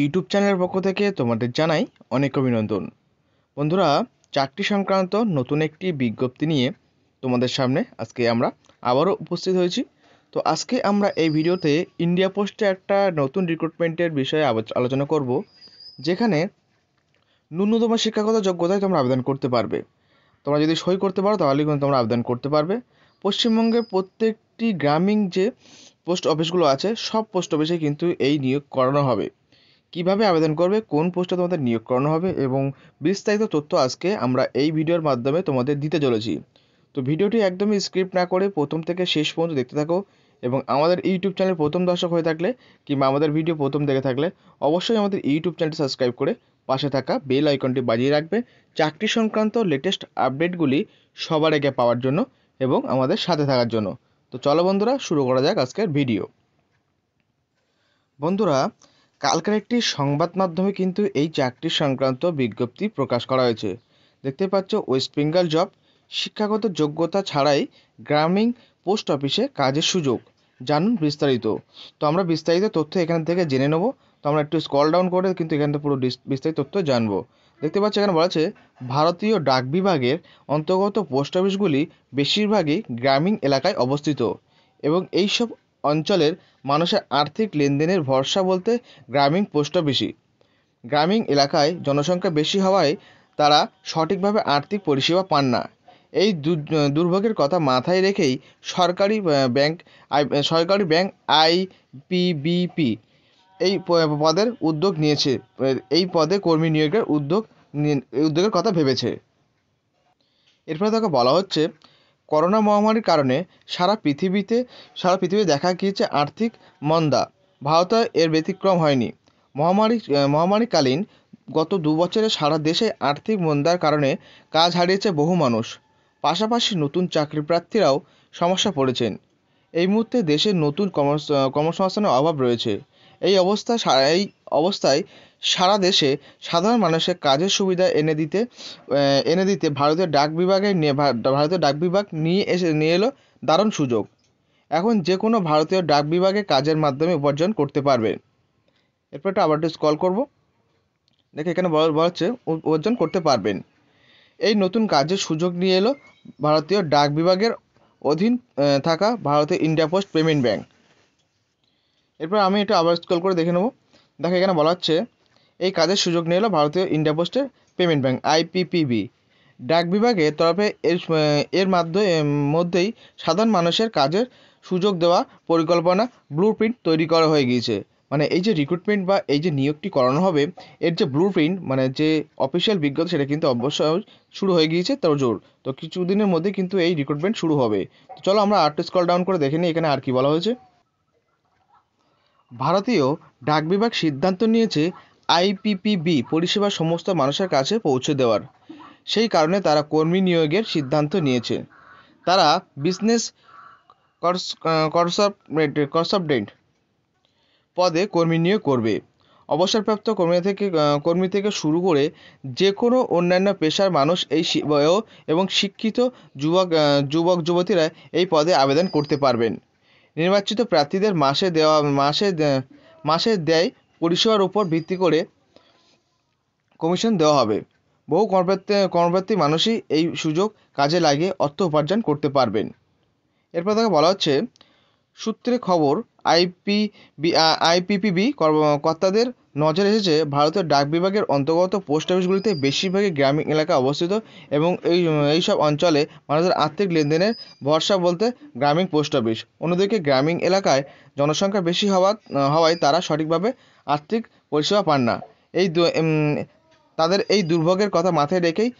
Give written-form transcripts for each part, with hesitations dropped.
YouTube চ্যানেলের পক্ষ থেকে তোমাদের জানাই অনেক অভিনন্দন। বন্ধুরা, চাকরি সংক্রান্ত নতুন একটি বিজ্ঞপ্তি নিয়ে তোমাদের সামনে আজকে আমরা আবারও উপস্থিত হয়েছি। তো আজকে আমরা এই ভিডিওতে ইন্ডিয়া পোস্টে একটা নতুন রিক্রুটমেন্টের বিষয়ে আলোচনা করব, যেখানে ন্যূনতম শিক্ষাগত যোগ্যতায় তোমরা আবেদন করতে পারবে। তোমরা যদি সই করতে পারো তাহলে কিন্তু তোমরা আবেদন করতে পারবে। পশ্চিমবঙ্গের প্রত্যেকটি গ্রামীণ যে পোস্ট অফিসগুলো আছে সব পোস্ট অফিসে কিন্তু এই নিয়োগ করানো হবে। কিভাবে আবেদন করবে, কোন পোস্টে তোমাদের নিয়োগ করানো হবে এবং বিস্তারিত তথ্য আজকে আমরা এই ভিডিওর মাধ্যমে তোমাদের দিতে চলেছি। তো ভিডিওটি একদমই স্ক্রিপ্ট না করে প্রথম থেকে শেষ পর্যন্ত দেখতে থাকো এবং আমাদের ইউটিউব চ্যানেল প্রথম দর্শক হয়ে থাকলে কিংবা আমাদের ভিডিও প্রথম দেখে থাকলে অবশ্যই আমাদের ইউটিউব চ্যানেলটি সাবস্ক্রাইব করে পাশে থাকা বেল আইকনটি বাজিয়ে রাখবে চাকরি সংক্রান্ত লেটেস্ট আপডেটগুলি সবার আগে পাওয়ার জন্য এবং আমাদের সাথে থাকার জন্য। তো চলো বন্ধুরা, শুরু করা যাক আজকের ভিডিও। বন্ধুরা, কালকের একটি সংবাদ মাধ্যমে কিন্তু এই চাকরি সংক্রান্ত বিজ্ঞপ্তি প্রকাশ করা হয়েছে। দেখতে পাচ্ছ, ওয়েস্ট বেঙ্গল জব, শিক্ষাগত যোগ্যতা ছাড়াই গ্রামীণ পোস্ট অফিসে কাজের সুযোগ, জানুন বিস্তারিত। তো আমরা বিস্তারিত তথ্য এখান থেকে জেনে নেব। তো আমরা একটু স্ক্রল ডাউন করে কিন্তু এখান থেকে পুরো বিস্তারিত তথ্য জানবো। দেখতে পাচ্ছি এখানে বলা আছে, ভারতীয় ডাক বিভাগের অন্তর্গত পোস্ট অফিসগুলি বেশিরভাগই গ্রামীণ এলাকায় অবস্থিত এবং এইসব অঞ্চলের মানুষের আর্থিক লেনদেনের ভরসা বলতে গ্রামীণ পোস্ট অফিসই। গ্রামীণ এলাকায় জনসংখ্যা বেশি হওয়ায় তারা সঠিকভাবে আর্থিক পরিষেবা পান না। এই দুর্ভোগের কথা মাথায় রেখেই সরকারি ব্যাংক আইপিপিবি এই পদের উদ্যোগ নিয়েছে, এই পদে কর্মী নিয়োগের উদ্যোগের কথা ভেবেছে। এরপরে তাকে বলা হচ্ছে, করোনা মহামারীর কারণে সারা পৃথিবীতে দেখা গিয়েছে আর্থিক মন্দা, ভারতে এর ব্যতিক্রম হয়নি। মহামারীকালীন গত 2 বছরে সারা দেশে আর্থিক মন্দার কারণে কাজ হারিয়েছে বহু মানুষ, পাশাপাশি নতুন চাকরি প্রার্থীরাও সমস্যা পড়েছেন। এই মুহূর্তে দেশে নতুন কর্মসংস্থানের অভাব রয়েছে। এই অবস্থায় সারা দেশে সাধারণ মানুষের কাজের সুবিধা এনে দিতে ভারতীয় ডাক বিভাগ নিয়ে এলো দারুণ সুযোগ। এখন যে কোনো ভারতীয় ডাক বিভাগে কাজের মাধ্যমে উপার্জন করতে পারবে। এরপর এটা আবার কল করব, দেখে এখানে বলা হচ্ছে উপার্জন করতে পারবেন। এই নতুন কাজের সুযোগ নিয়ে এলো ভারতীয় ডাক বিভাগের অধীন থাকা ভারতীয় ইন্ডিয়া পোস্ট পেমেন্ট ব্যাংক। এরপর আমি এটা আবার স্ক্রল করে দেখে নেব। দেখো এখানে বলা হচ্ছে, এই কাজের সুযোগ নিয়ে এলো ভারতীয় ইন্ডিয়া পোস্টের পেমেন্ট ব্যাংক আইপিপিবি। ডাক বিভাগের তরফে এর মধ্যেই সাধারণ মানুষের কাজের সুযোগ দেওয়া পরিকল্পনা ব্লুপ্রিন্ট তৈরি করা হয়ে গিয়েছে। মানে এই যে রিক্রুটমেন্ট বা এই যে নিয়োগটি করানো হবে এর যে ব্লুপ্রিন্ট, মানে যে অফিসিয়াল বিজ্ঞপ্তি, সেটা কিন্তু অবশ্যই শুরু হয়ে গিয়েছে তোড়জোড়। তো কিছুদিনের মধ্যে কিন্তু এই রিক্রুটমেন্ট শুরু হবে। তো চলো আমরা আরেকটু স্ক্রল ডাউন করে দেখে নিই এখানে আর কি বলা হয়েছে। ভারতীয় ডাক বিভাগ সিদ্ধান্ত নিয়েছে আইপিপিবি পরিষেবা সমস্ত মানুষের কাছে পৌঁছে দেওয়ার। সেই কারণে তারা কর্মী নিয়োগের সিদ্ধান্ত নিয়েছে। তারা বিজনেস কনসালটেন্ট পদে কর্মী নিয়োগ করবে। অবসরপ্রাপ্ত কর্মী থেকে শুরু করে যে কোনো অন্যান্য পেশার মানুষ এই এবং শিক্ষিত যুবক যুবতীরা এই পদে আবেদন করতে পারবেন। নির্বাচিত প্রার্থীদের মাসে দেয় পরিষেবার উপর ভিত্তি করে কমিশন দেওয়া হবে। বহু কর্মপ্রার্থী মানুষই এই সুযোগ কাজে লাগিয়ে অর্থ উপার্জন করতে পারবেন। এরপর তাকে বলা হচ্ছে, সূত্রে খবর আইপিপিবি কর্মকর্তাদের নজরে এসেছে ভারতের ডাক বিভাগের অন্তর্গত পোস্ট অফিসগুলিতে বেশিরভাগই গ্রামীণ এলাকায় অবস্থিত এবং এইসব অঞ্চলে মানুষের আর্থিক লেনদেনের ভরসা বলতে গ্রামীণ পোস্ট অফিস। অন্যদিকে গ্রামীণ এলাকায় জনসংখ্যা বেশি হওয়ায় তারা সঠিকভাবে আর্থিক পরিষেবা পান না। তাদের এই দুর্ভোগের কথা মাথায় রেখেই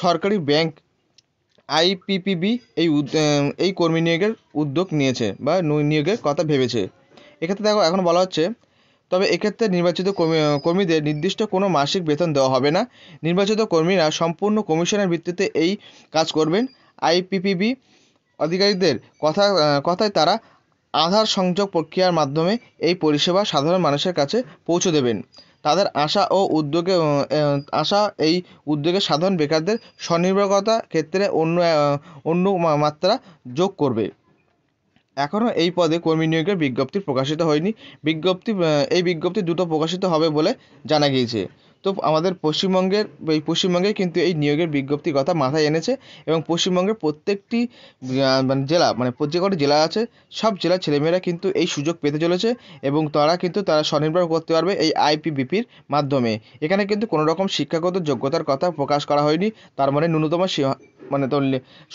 সরকারি ব্যাংক আইপিপিবি এই কর্মী নিয়োগের উদ্যোগ নিয়েছে বা নিয়োগের কথা ভেবেছে। এক্ষেত্রে দেখো এখন বলা হচ্ছে, তবে এক্ষেত্রে নির্বাচিত কর্মীদের নির্দিষ্ট কোনো মাসিক বেতন দেওয়া হবে না। নির্বাচিত কর্মীরা সম্পূর্ণ কমিশনের ভিত্তিতে এই কাজ করবেন। আইপিপিবি আধিকারিকদের কথায় তারা আধার সংযোগ প্রক্রিয়ার মাধ্যমে এই পরিষেবা সাধারণ মানুষের কাছে পৌঁছে দেবেন। তাদের আশা এই উদ্যোগে সাধারণ বেকারদের স্বনির্ভরতা ক্ষেত্রে অন্য মাত্রা যোগ করবে। एखोनो एई पदे कर्मी नियोगेर विज्ञप्ति प्रकाशित होयनि। विज्ञप्ति द्रुत प्रकाशित होबे बोले जाना गियेछे। तो आमादेर पश्चिमबंगे किन्तु एई नियोगेर विज्ञप्तिर कथा माथाय एनेछे एबं पश्चिमबंगेर प्रत्येकटी माने जेला माने प्रत्येकटी जेला आछे सब जेलार छेलेमेयेरा किन्तु एई सुयोग पेते चलेछे एबं तारा किन्तु तारा स्वनिर्भर करते पारबे एई आईपीपीबीर माध्यमे। एखाने किन्तु कोनो रकम शिक्षागत योग्यतार कथा प्रकाश करा होयनि। तार माने न्यूनतम माने तो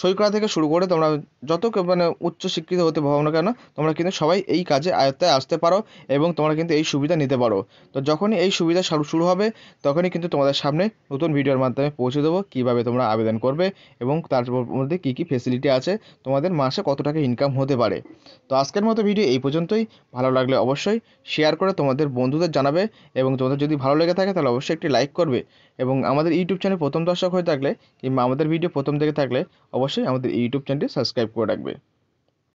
सही करा थेके शुरू करे तोमरा जत माने उच्च शिक्षित होते पारो ना केन तोमरा किन्तु सबाई एई काजे आयत्ते आसते पारो एबं तोमरा किन्तु एई सुविधा निते पारो। तो जखोनी एई सुविधा शुरू होबे तखोनी किन्तु तोमादेर सामने नतुन भिडियोर माध्यमे पौंछे देबो किभाबे तोमरा आवेदन करबे एबं तार मध्ये की की फैसिलिटी आछे तोमादेर मासे कत टाका इनकाम होते पारे। तो आजकेर मतो भिडियो एई पर्यन्तই। भालो लागले अवश्यই शेयर करे तोमादेर बন্ধুদের জানাবে এবং তোমাদের যদি ভালো লেগে থাকে তাহলে অবশ্যই একটি লাইক করবে এবং আমাদের ইউটিউব চ্যানেল প্রথম দর্শক হয়ে থাকলে কিংবা আমাদের ভিডিও প্রথম থেকে থাকলে অবশ্যই আমাদের ইউটিউব চ্যানেলটি সাবস্ক্রাইব করে রাখবে।